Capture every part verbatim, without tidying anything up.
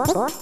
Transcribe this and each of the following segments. What?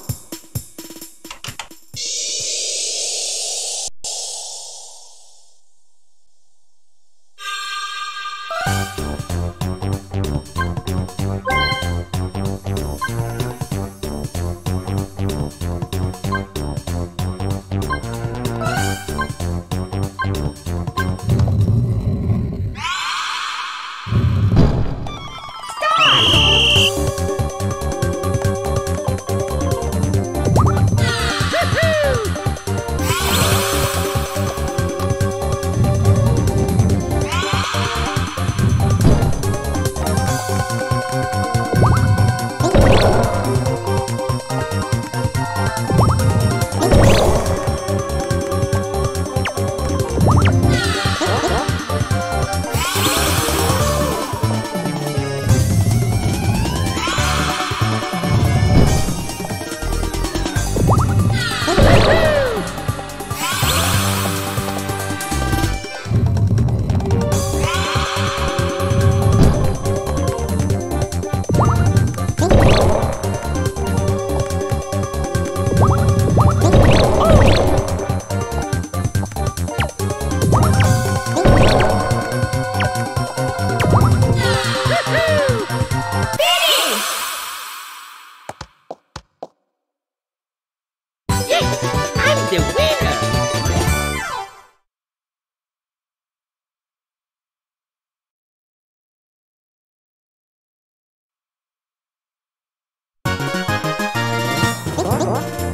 favor.